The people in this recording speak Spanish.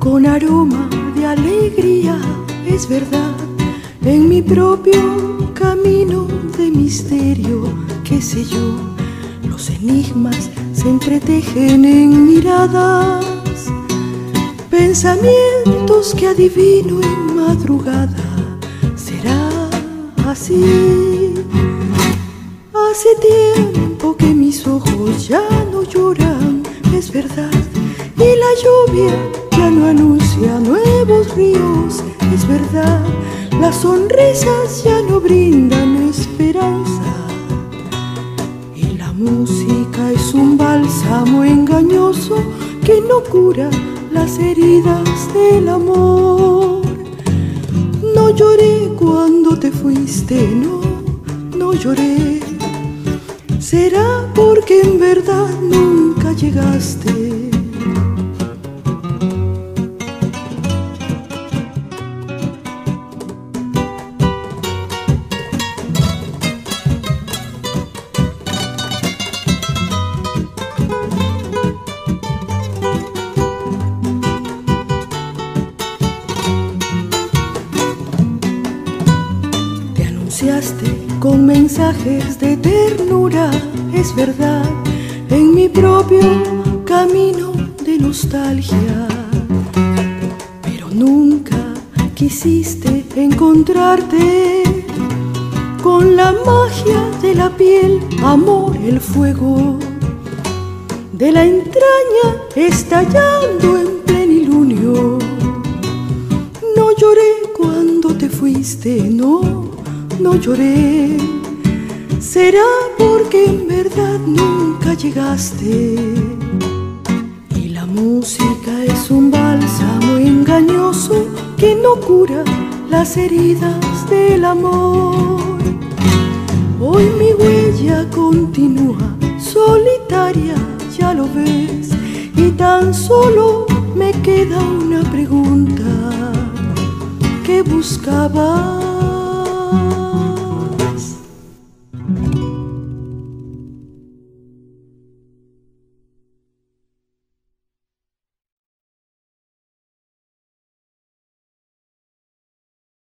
Con aroma de alegría, es verdad, en mi propio camino de misterio, qué sé yo, los enigmas se entretejen en miradas, pensamientos que adivino en madrugada, será así. Hace tiempo que mis ojos ya no lloran, es verdad, y la lluvia ya no anuncia nuevos ríos, es verdad, las sonrisas ya no brindan esperanza, y la música es un bálsamo engañoso que no cura las heridas del amor. No lloré cuando te fuiste, no, no lloré, será porque en verdad nunca llegaste. Con mensajes de ternura, es verdad, en mi propio camino de nostalgia, pero nunca quisiste encontrarte con la magia de la piel, amor, el fuego de la entraña estallando en plenilunio. No lloré cuando te fuiste, no, no lloré, será porque en verdad nunca llegaste, y la música es un bálsamo engañoso que no cura las heridas del amor. Hoy mi huella continúa solitaria, ya lo ves, y tan solo me queda una pregunta, ¿qué buscaba?